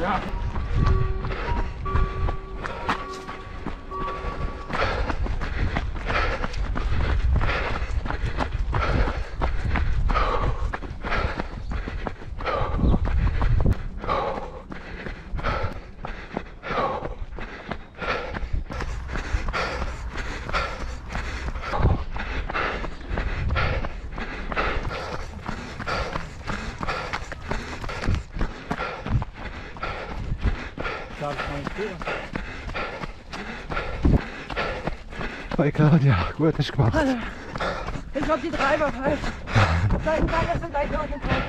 Ja. Bei Claudia, gut hast du gemacht. Hallo. Ich hab die Treiber falsch. Nein, nein, das ist gleich noch ein Treiber.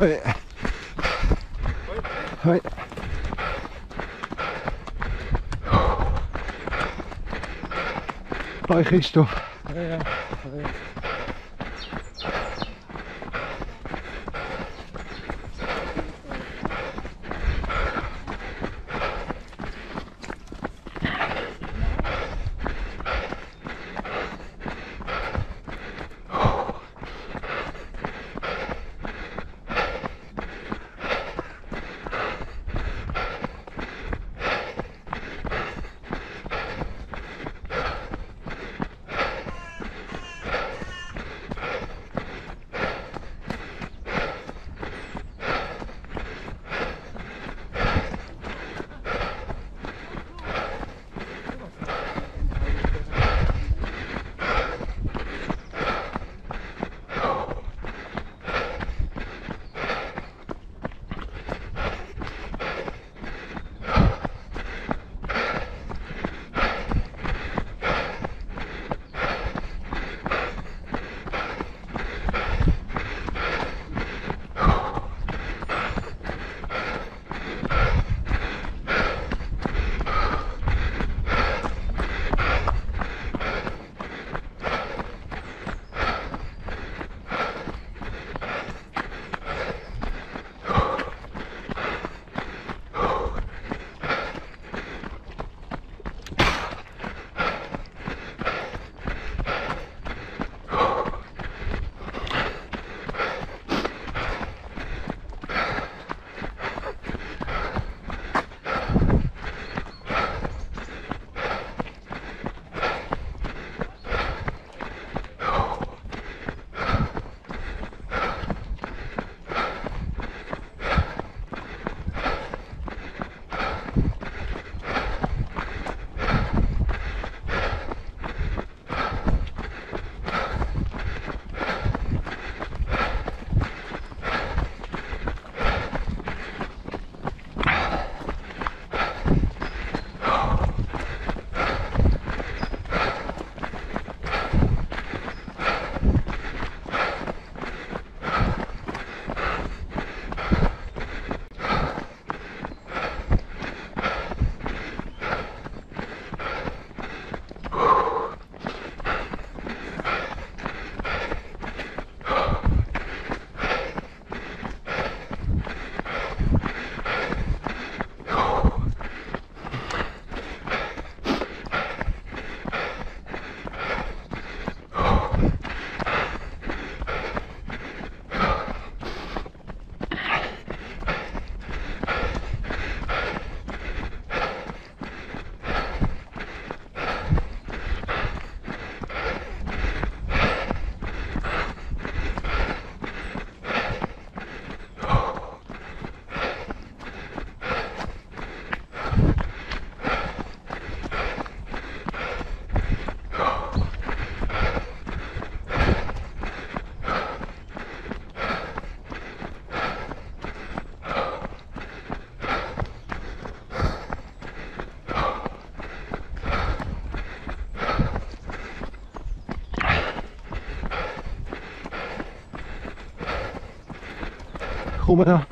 はいはいはいgeen stof Kom maar dan.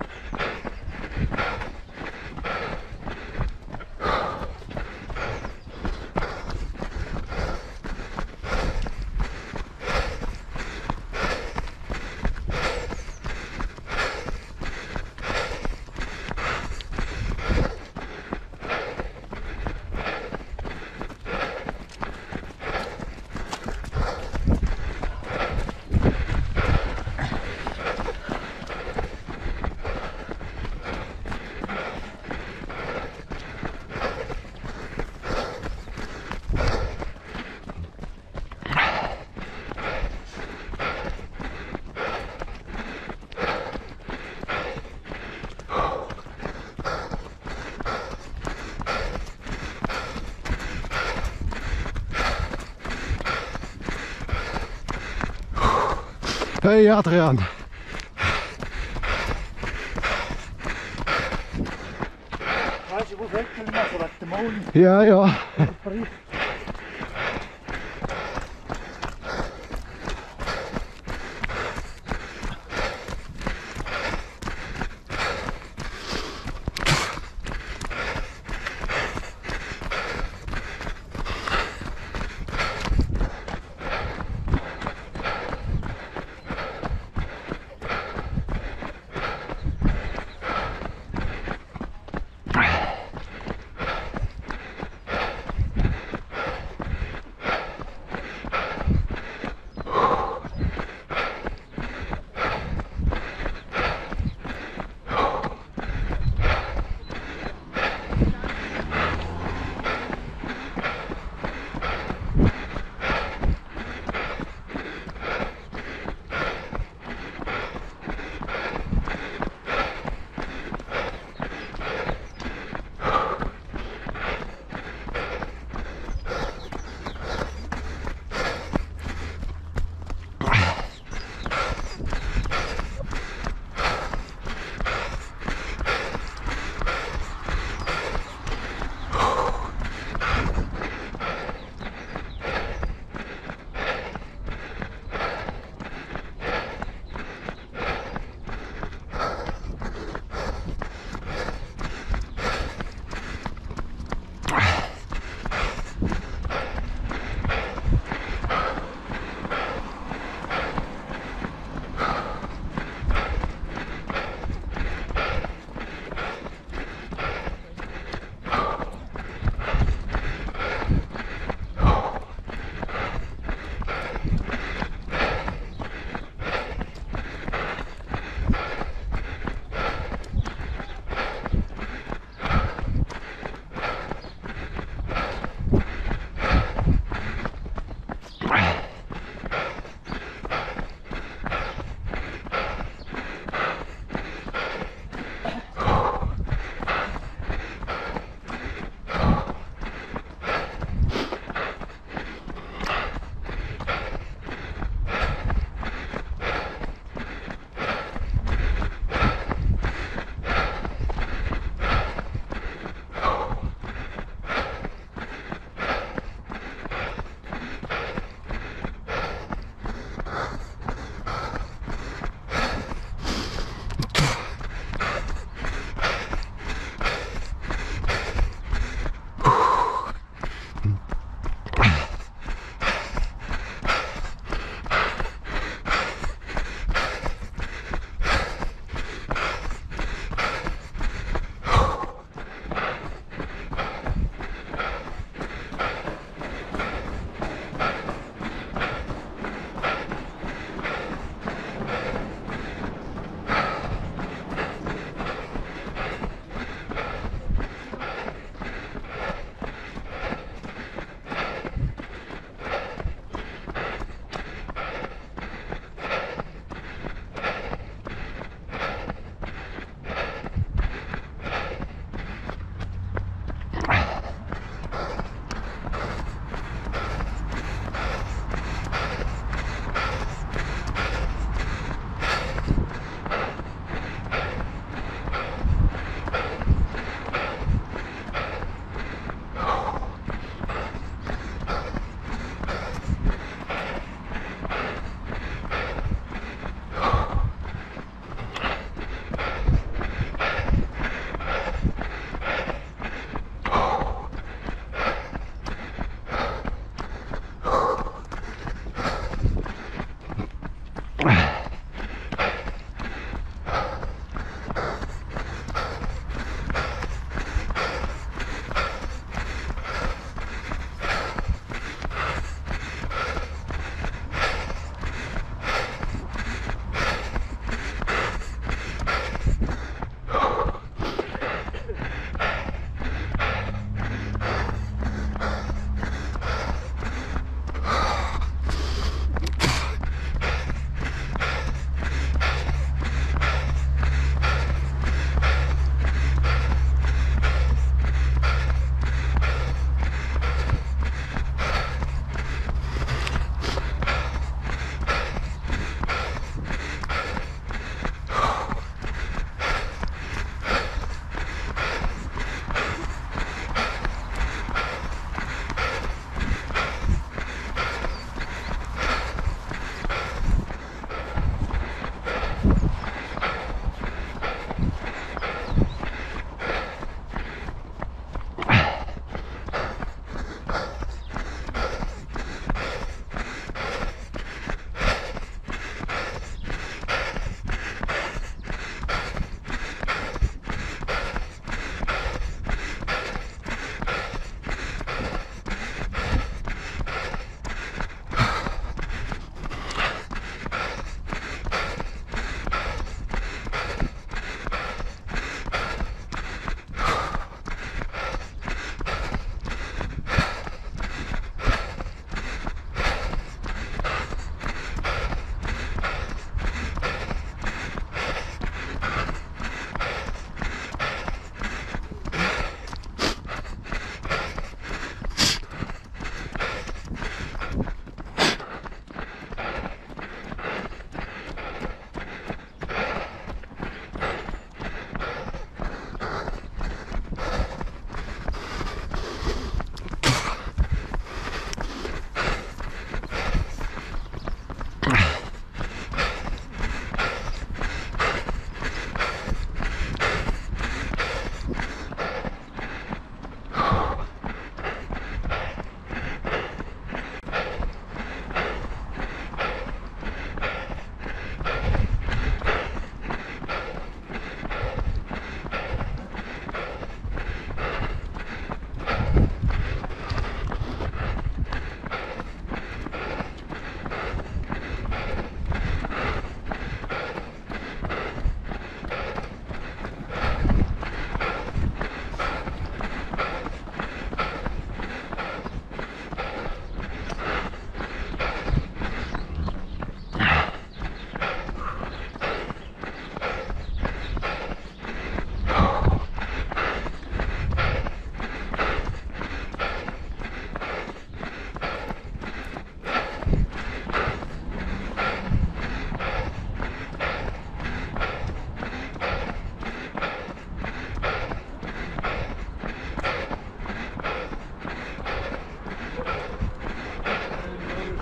Hey Adrian. Je moet weg kunnen met de molen. Ja, ja.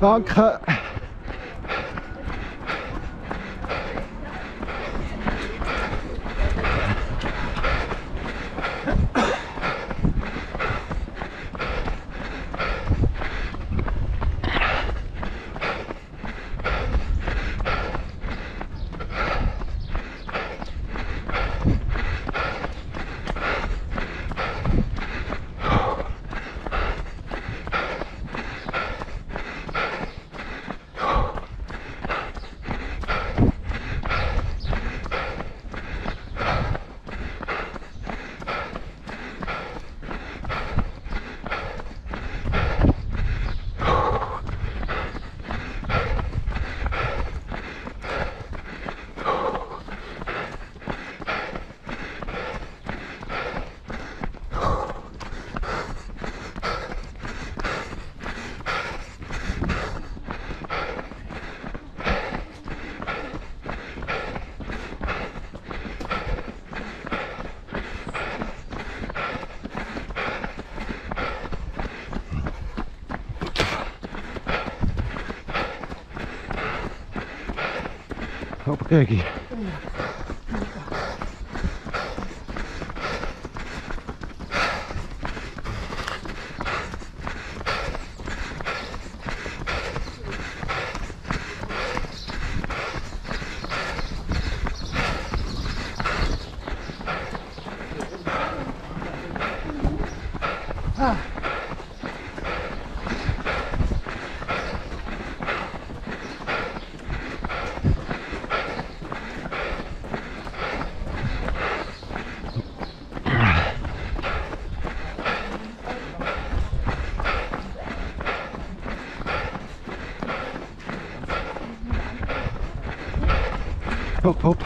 Danke. Hoppakee. Hop, hop.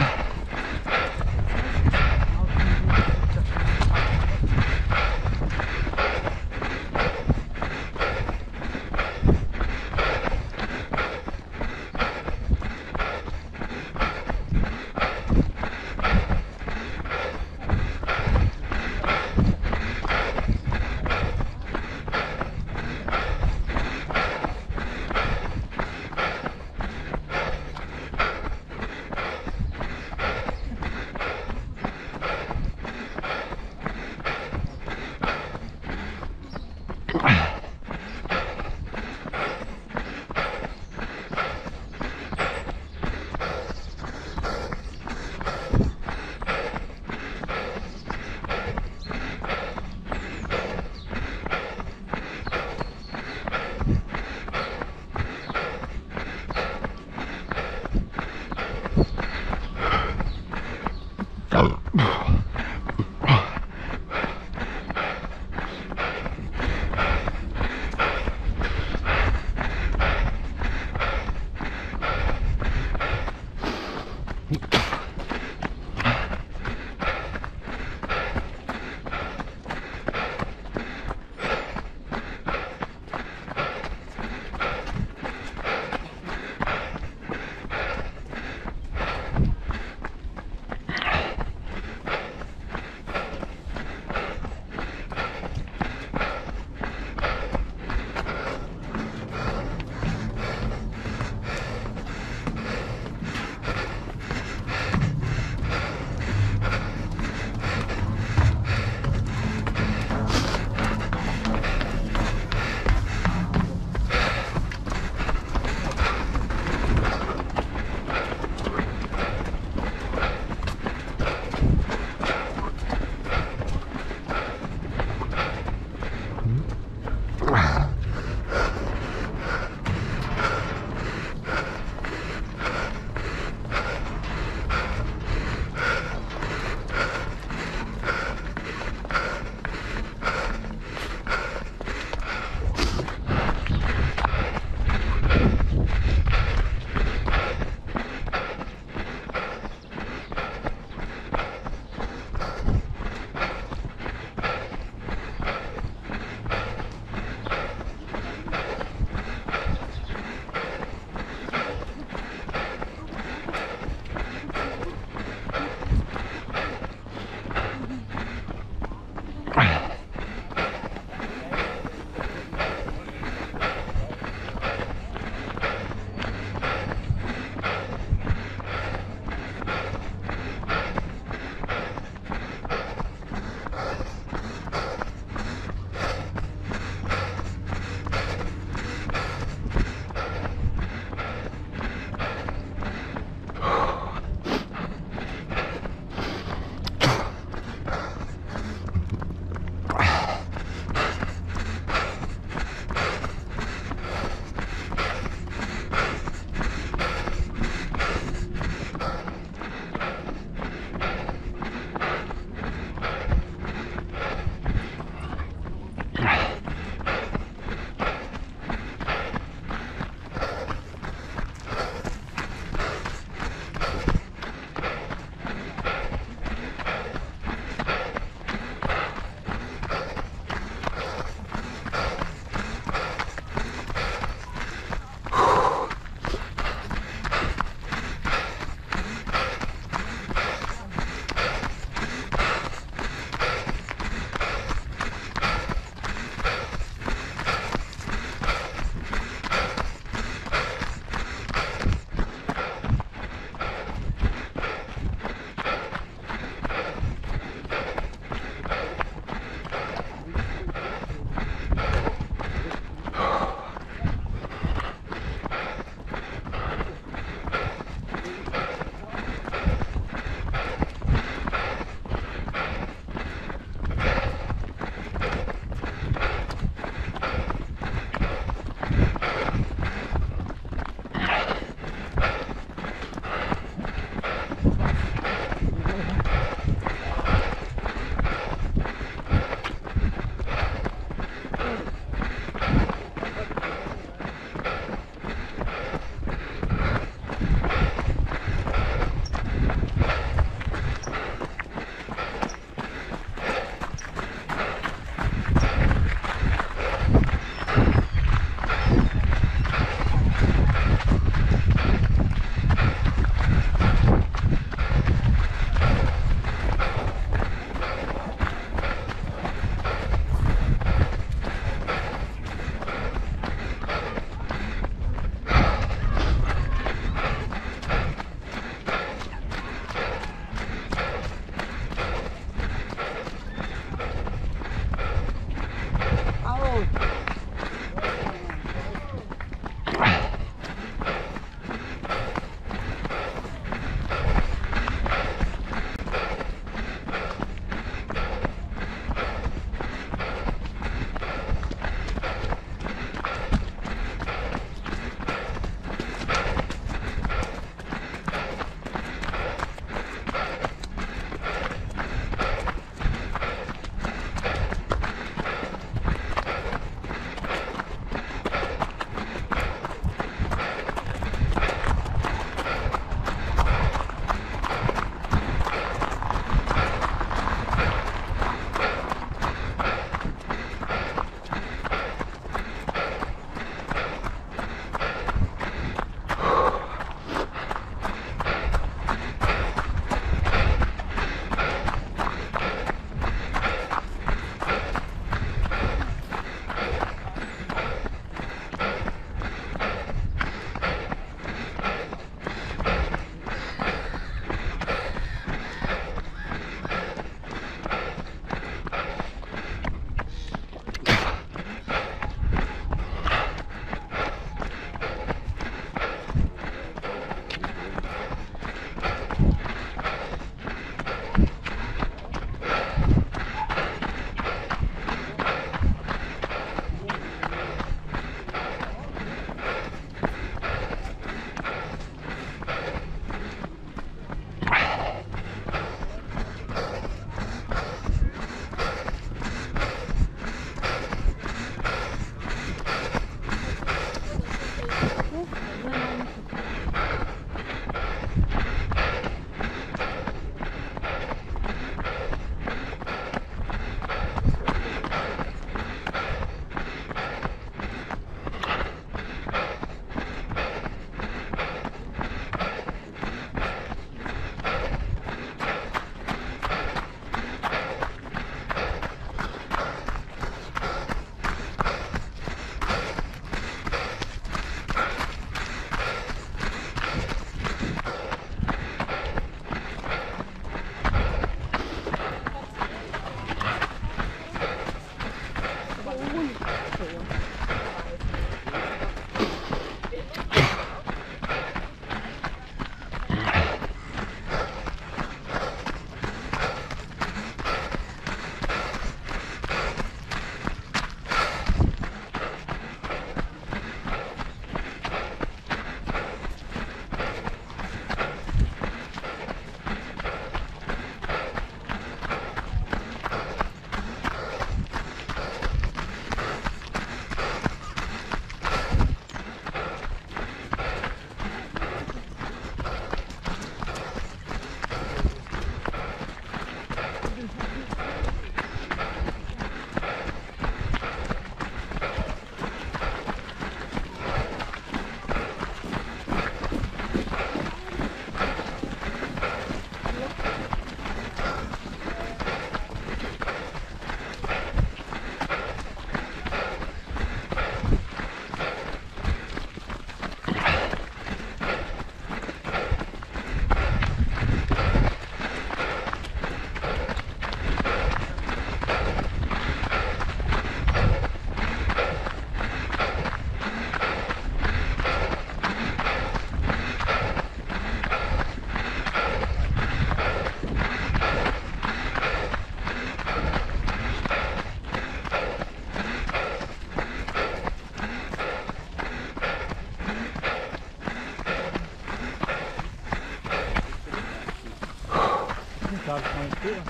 darf ich mal spüren.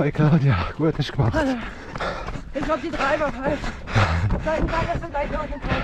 Bei Claudia, gut ist gemacht. Also, ich glaube, die Treiber war falsch. Seit dem Tag ist er gleich auf dem Treiber.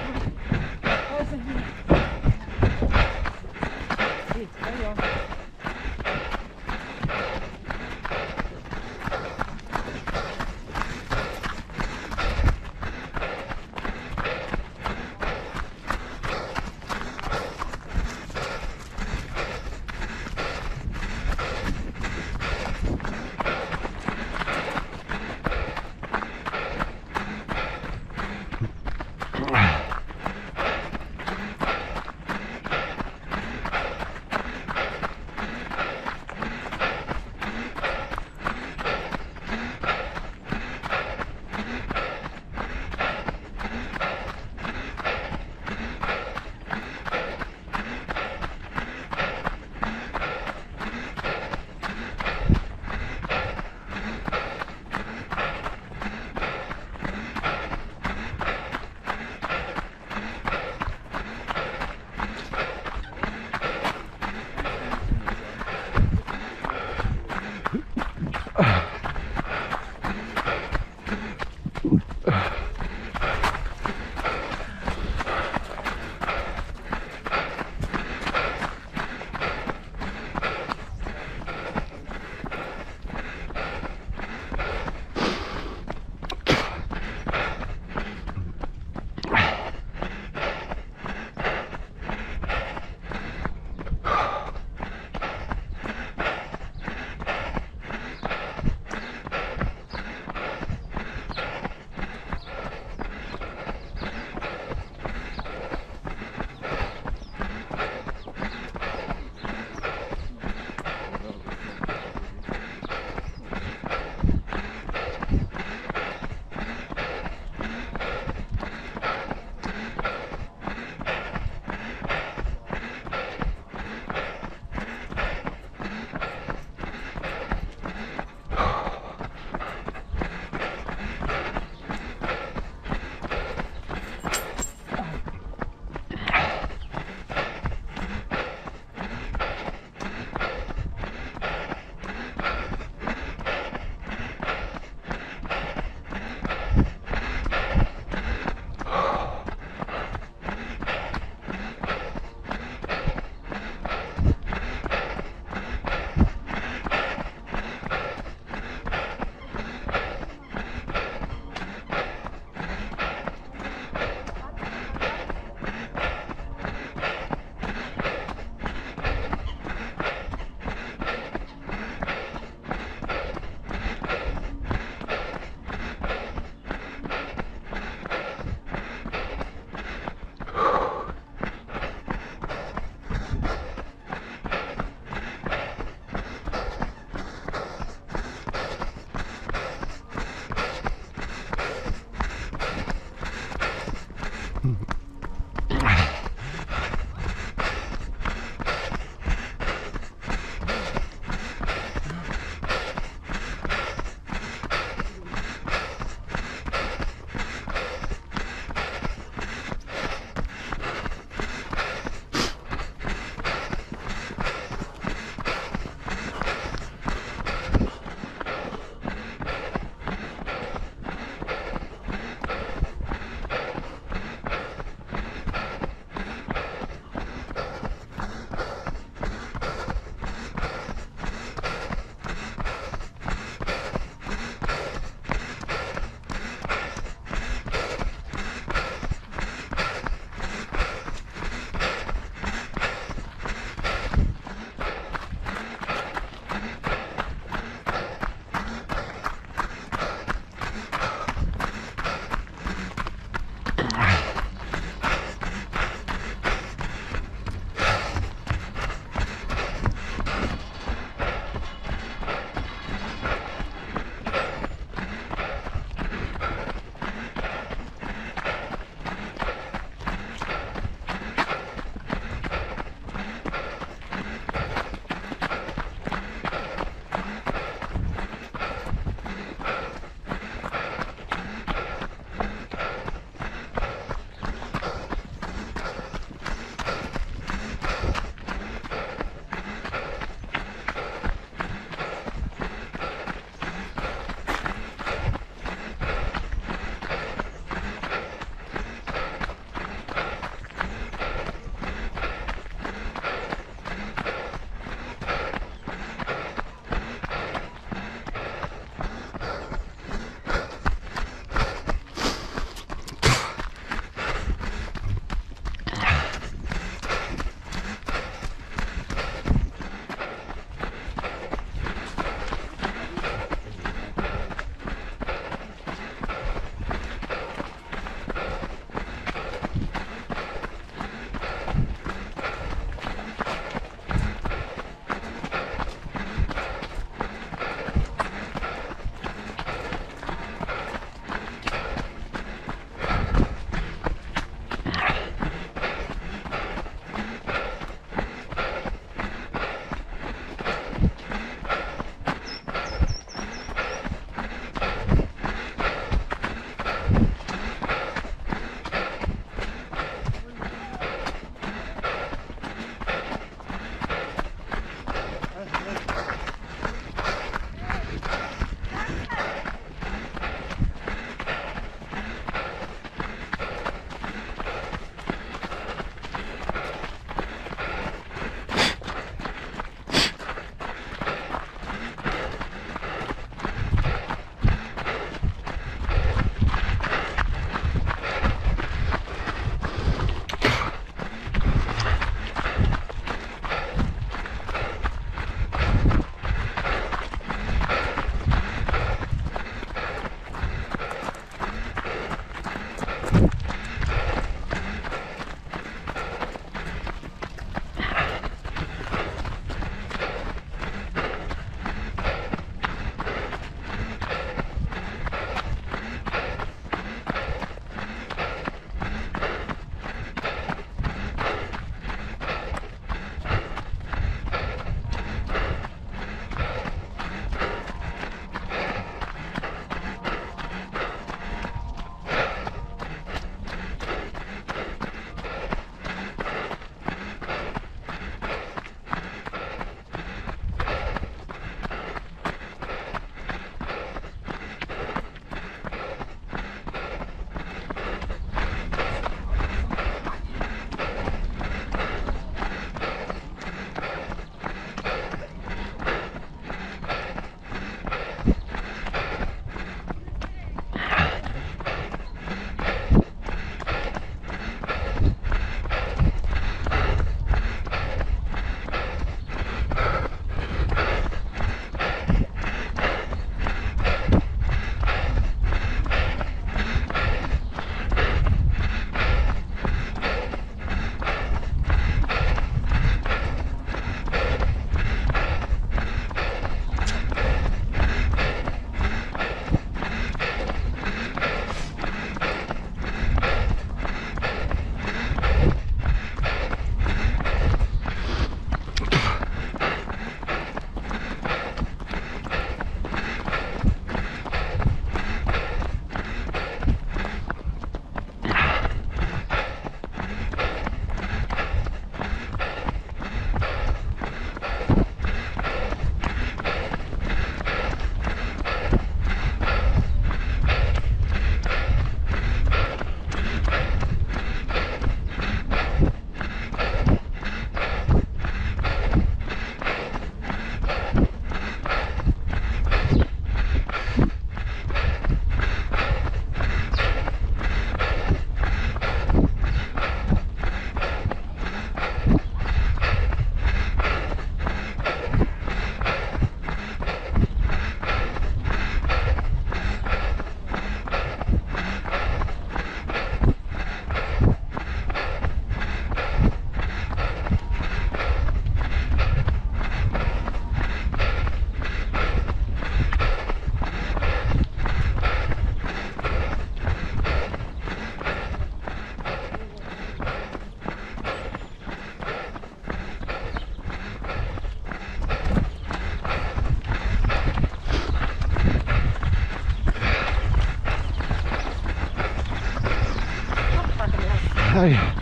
Oh yeah.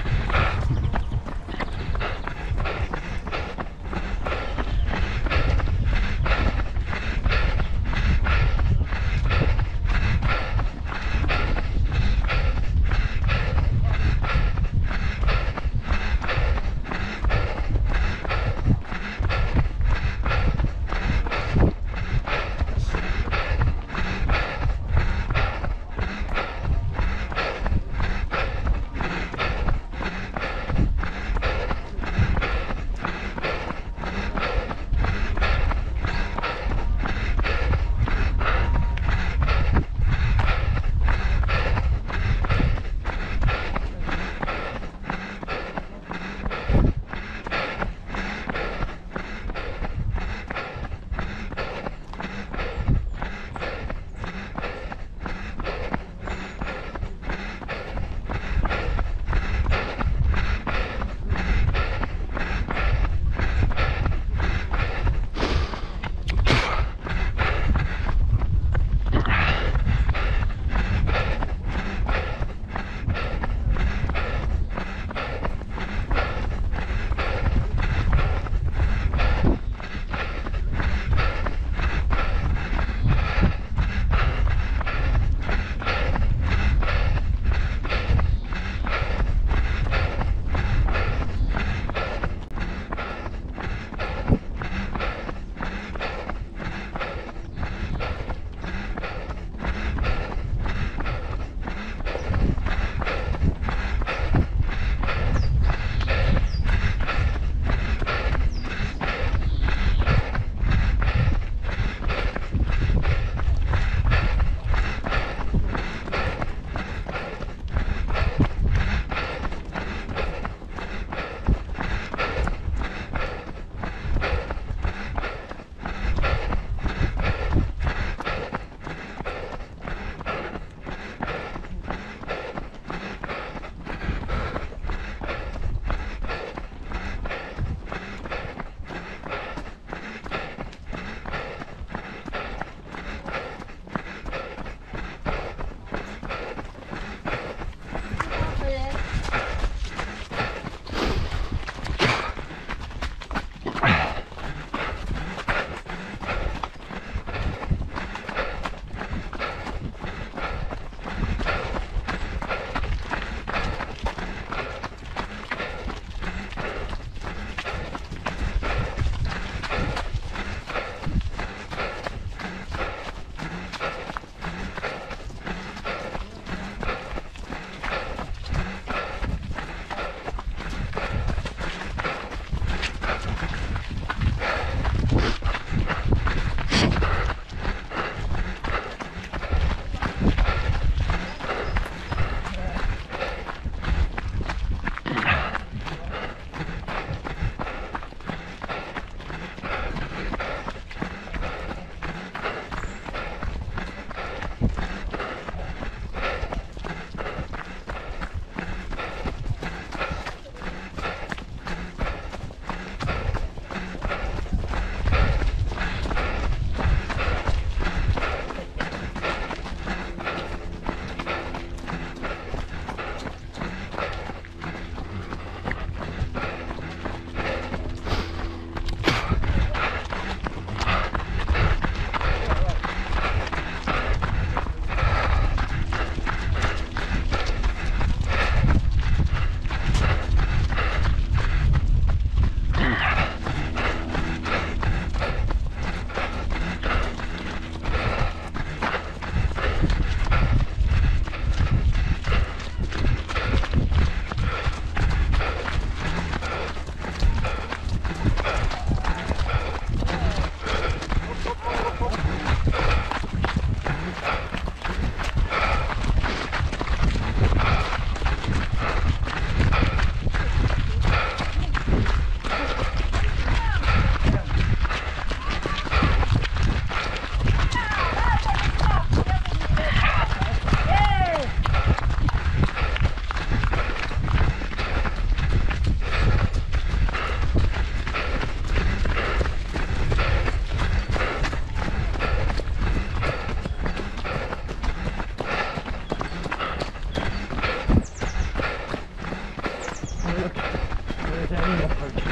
animal cartridge.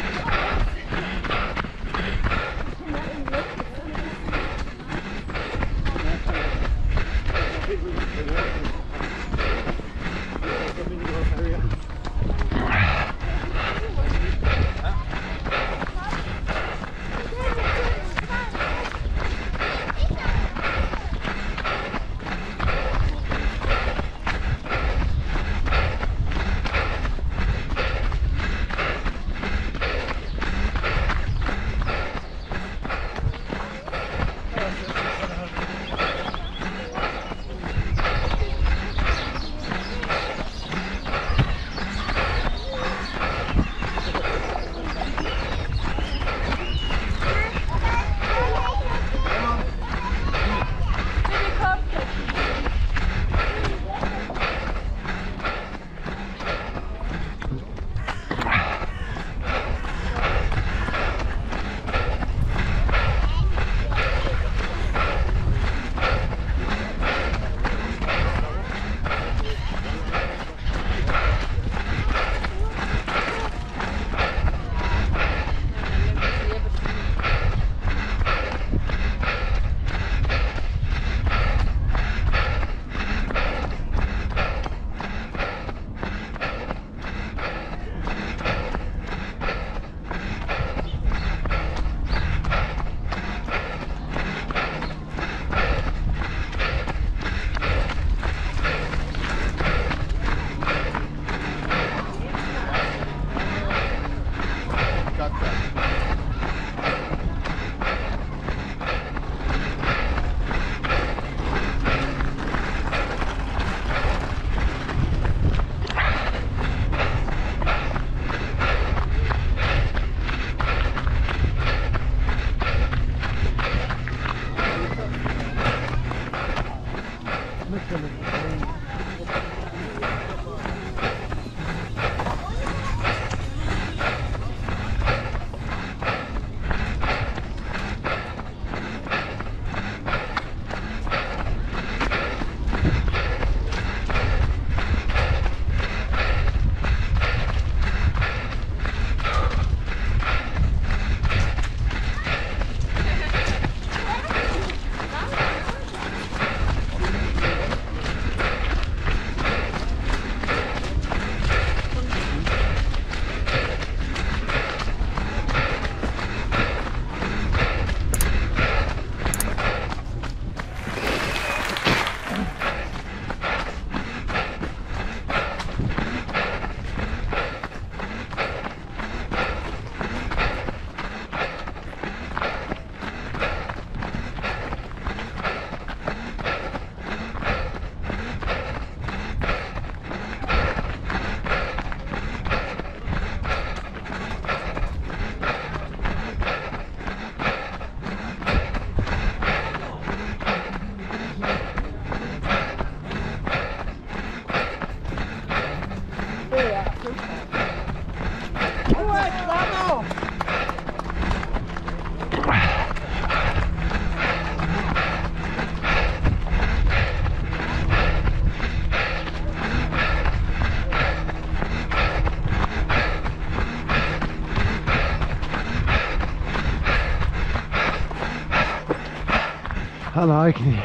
I like it.